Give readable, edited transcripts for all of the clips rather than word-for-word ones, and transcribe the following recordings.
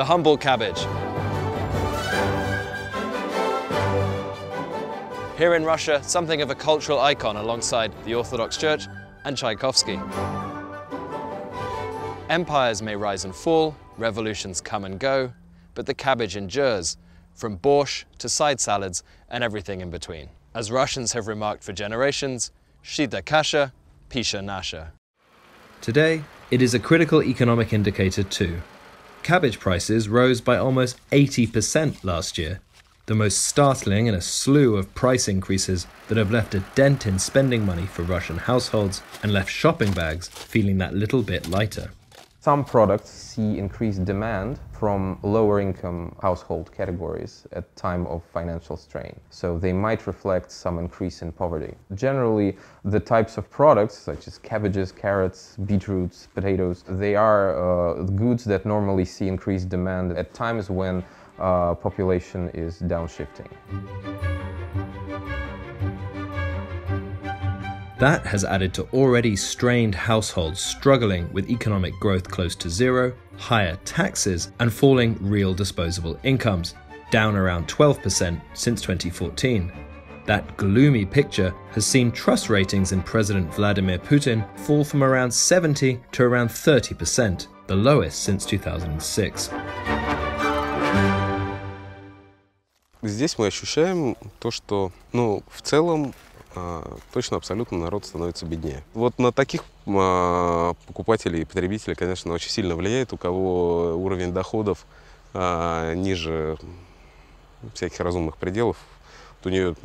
the humble cabbage. Here in Russia, something of a cultural icon alongside the Orthodox Church and Tchaikovsky. Empires may rise and fall, revolutions come and go, but the cabbage endures, from borscht to side salads and everything in between. As Russians have remarked for generations, shchita kasha, pisha nasha. Today, it is a critical economic indicator too. Cabbage prices rose by almost 80% last year, the most startling in a slew of price increases that have left a dent in spending money for Russian households and left shopping bags feeling that little bit lighter. Some products see increased demand from lower income household categories at time of financial strain, so they might reflect some increase in poverty. Generally, the types of products such as cabbages, carrots, beetroots, potatoes, they are goods that normally see increased demand at times when population is downshifting. That has added to already strained households struggling with economic growth close to zero, higher taxes, and falling real disposable incomes, down around 12% since 2014. That gloomy picture has seen trust ratings in President Vladimir Putin fall from around 70 to around 30%, the lowest since 2006. Здесь мы ощущаем то, что, в целом, точно, абсолютно народ становится беднее. Вот на таких покупателей и потребителей, конечно, очень сильно влияет, у кого уровень доходов ниже всяких разумных пределов. Вот у нее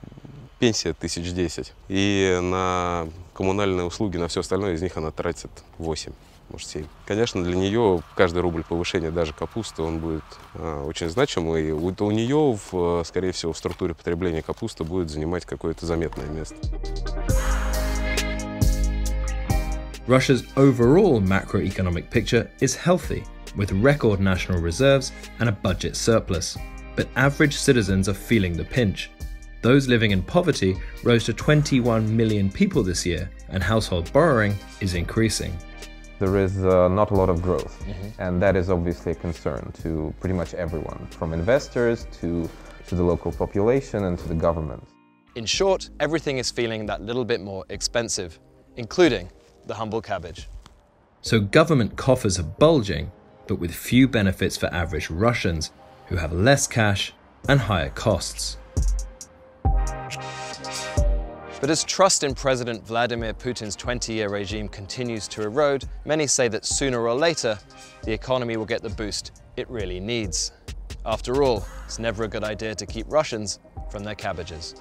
пенсия 1010, и на коммунальные услуги, на все остальное из них она тратит 8, может 7. Конечно, для нее каждый рубль повышения, даже капусты, он будет очень значимый. И у нее, скорее всего, в структуре потребления капуста будет занимать какое-то заметное место. Russia's overall macroeconomic picture is healthy, with record national reserves and a budget surplus. But average citizens are feeling the pinch. Those living in poverty rose to 21 million people this year, and household borrowing is increasing. There is not a lot of growth, and that is obviously a concern to pretty much everyone, from investors to the local population and to the government. In short, everything is feeling that little bit more expensive, including the humble cabbage. So government coffers are bulging, but with few benefits for average Russians, who have less cash and higher costs. But as trust in President Vladimir Putin's 20-year regime continues to erode, many say that sooner or later, the economy will get the boost it really needs. After all, it's never a good idea to keep Russians from their cabbages.